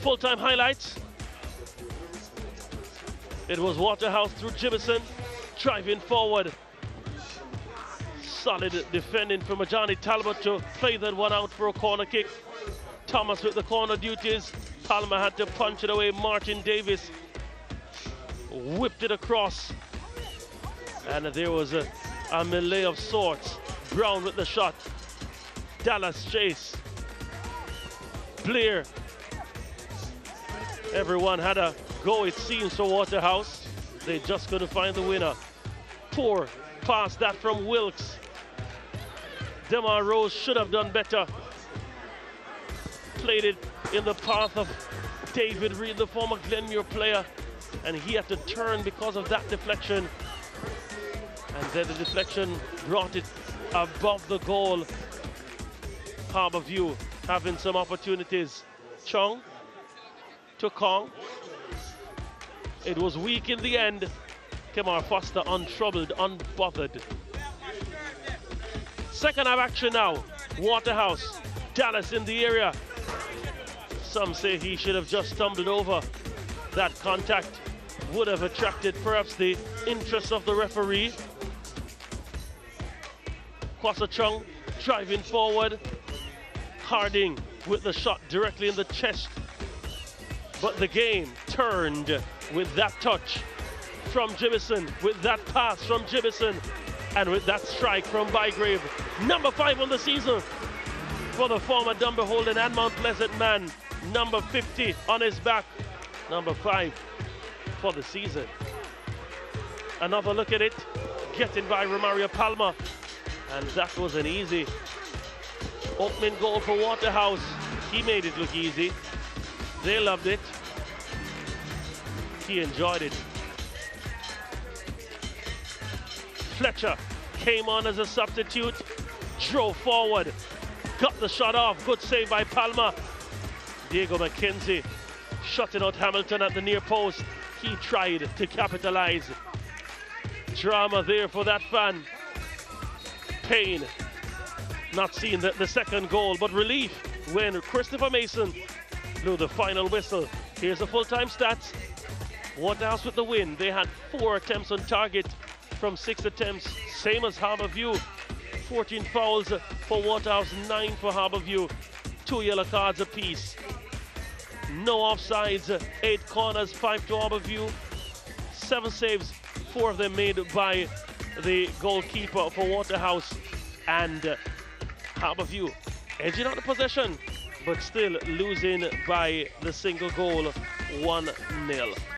full-time highlights. It was Waterhouse through Jimison, driving forward. Solid defending from Johnny Talbot to play that one out for a corner kick. Thomas with the corner duties. Palmer had to punch it away. Martin Davis whipped it across. And there was a melee of sorts. Brown with the shot. Dallas Chase. Blair. Everyone had a go, it seems, for Waterhouse. They just couldn't find the winner. Poor pass that from Wilkes. Demar Rose should have done better. Played it in the path of David Reed, the former Glenmuir player, and he had to turn because of that deflection. And then the deflection brought it above the goal. Harbour View having some opportunities. Chung to Kong. It was weak in the end. Kemar Foster untroubled, unbothered. Second half action now. Waterhouse, Dallas in the area. Some say he should have just stumbled over. That contact would have attracted perhaps the interest of the referee. Kwasa Chung driving forward. Harding with the shot directly in the chest. But the game turned with that touch from Jimison, with that pass from Jimison, and with that strike from Bygrave. Number 5 on the season for the former Dumbo Holden and Mount Pleasant man. Number 50 on his back. Number 5 for the season. Another look at it, getting by Romario Palmer. And that was an easy opening goal for Waterhouse. He made it look easy. They loved it. He enjoyed it. Fletcher came on as a substitute, drove forward, got the shot off. Good save by Palmer. Diego McKenzie shutting out Hamilton at the near post. He tried to capitalize. Drama there for that fan. Pain not seeing the second goal, but relief when Christopher Mason blew the final whistle. Here's the full-time stats. Waterhouse with the win. They had 4 attempts on target from 6 attempts, same as Harbour View. 14 fouls for Waterhouse, 9 for Harbour View, 2 yellow cards apiece. No offsides, 8 corners, 5 to Harbour View. 7 saves, 4 of them made by the goalkeeper for Waterhouse. And Harbour View edging out the possession, but still losing by the single goal, 1-0.